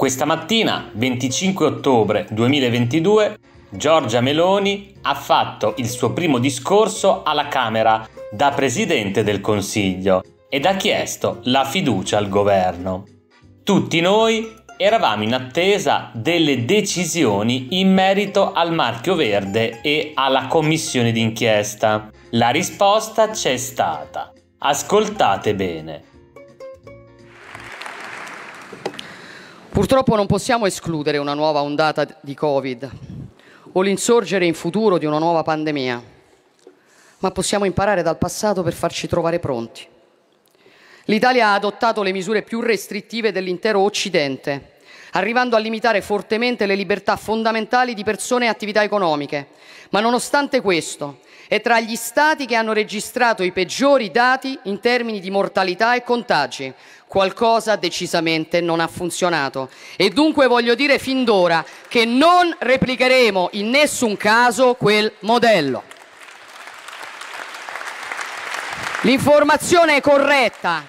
Questa mattina, 25 ottobre 2022, Giorgia Meloni ha fatto il suo primo discorso alla Camera da Presidente del Consiglio ed ha chiesto la fiducia al governo. Tutti noi eravamo in attesa delle decisioni in merito al marchio verde e alla commissione d'inchiesta. La risposta c'è stata. Ascoltate bene. Purtroppo non possiamo escludere una nuova ondata di Covid o l'insorgere in futuro di una nuova pandemia, ma possiamo imparare dal passato per farci trovare pronti. L'Italia ha adottato le misure più restrittive dell'intero Occidente, arrivando a limitare fortemente le libertà fondamentali di persone e attività economiche, ma nonostante questo è tra gli Stati che hanno registrato i peggiori dati in termini di mortalità e contagi. Qualcosa decisamente non ha funzionato e dunque voglio dire fin d'ora che non replicheremo in nessun caso quel modello. L'informazione corretta,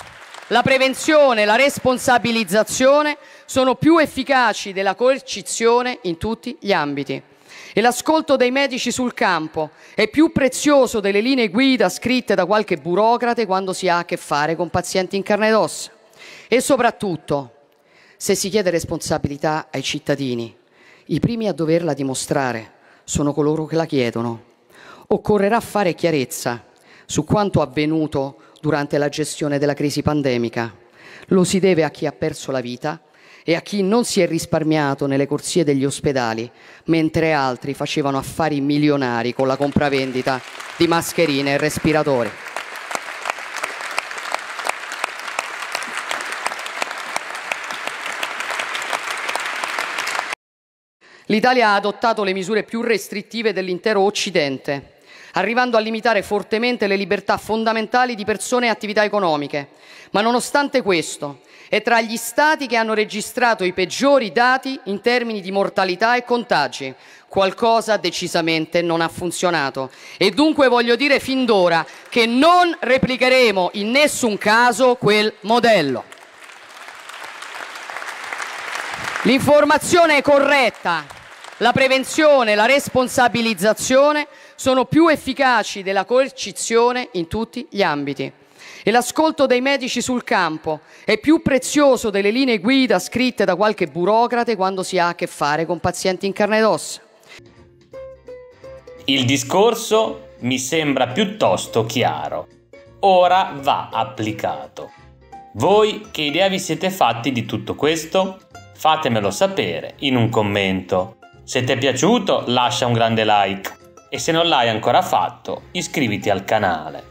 la prevenzione, la responsabilizzazione sono più efficaci della coercizione in tutti gli ambiti. E l'ascolto dei medici sul campo è più prezioso delle linee guida scritte da qualche burocrate quando si ha a che fare con pazienti in carne ed ossa. E soprattutto, se si chiede responsabilità ai cittadini, i primi a doverla dimostrare sono coloro che la chiedono. Occorrerà fare chiarezza su quanto avvenuto durante la gestione della crisi pandemica. Lo si deve a chi ha perso la vita e a chi non si è risparmiato nelle corsie degli ospedali, mentre altri facevano affari milionari con la compravendita di mascherine e respiratori. L'Italia ha adottato le misure più restrittive dell'intero Occidente, arrivando a limitare fortemente le libertà fondamentali di persone e attività economiche, ma nonostante questo è tra gli Stati che hanno registrato i peggiori dati in termini di mortalità e contagi. Qualcosa decisamente non ha funzionato e dunque voglio dire fin d'ora che non replicheremo in nessun caso quel modello. L'informazione corretta, la prevenzione, la responsabilizzazione sono più efficaci della coercizione in tutti gli ambiti. E l'ascolto dei medici sul campo è più prezioso delle linee guida scritte da qualche burocrate quando si ha a che fare con pazienti in carne ed ossa. Il discorso mi sembra piuttosto chiaro. Ora va applicato. Voi che idea vi siete fatti di tutto questo? Fatemelo sapere in un commento. Se ti è piaciuto lascia un grande like e se non l'hai ancora fatto iscriviti al canale.